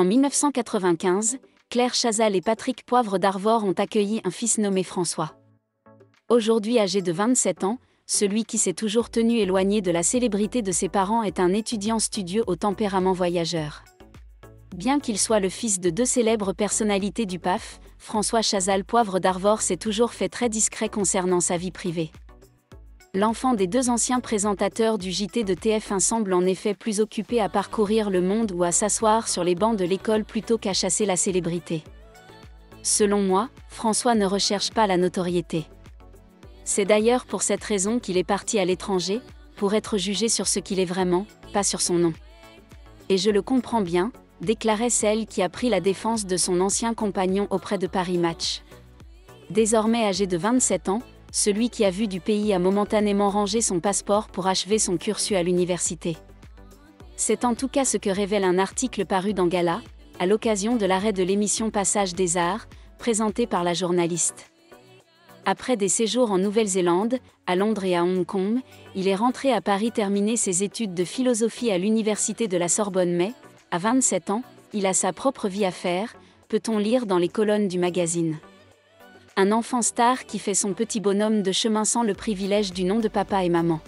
En 1995, Claire Chazal et Patrick Poivre d'Arvor ont accueilli un fils nommé François. Aujourd'hui âgé de 27 ans, celui qui s'est toujours tenu éloigné de la célébrité de ses parents est un étudiant studieux au tempérament voyageur. Bien qu'il soit le fils de deux célèbres personnalités du PAF, François Chazal Poivre d'Arvor s'est toujours fait très discret concernant sa vie privée. L'enfant des deux anciens présentateurs du JT de TF1 semble en effet plus occupé à parcourir le monde ou à s'asseoir sur les bancs de l'école plutôt qu'à chasser la célébrité. Selon moi, François ne recherche pas la notoriété. C'est d'ailleurs pour cette raison qu'il est parti à l'étranger, pour être jugé sur ce qu'il est vraiment, pas sur son nom. Et je le comprends bien, déclarait celle qui a pris la défense de son ancien compagnon auprès de Paris Match. Désormais âgé de 27 ans, celui qui a vu du pays a momentanément rangé son passeport pour achever son cursus à l'université. C'est en tout cas ce que révèle un article paru dans Gala, à l'occasion de l'arrêt de l'émission Passage des Arts, présentée par la journaliste. Après des séjours en Nouvelle-Zélande, à Londres et à Hong Kong, il est rentré à Paris terminer ses études de philosophie à l'université de la Sorbonne, mais, à 27 ans, il a sa propre vie à faire, peut-on lire dans les colonnes du magazine. Un enfant star qui fait son petit bonhomme de chemin sans le privilège du nom de papa et maman.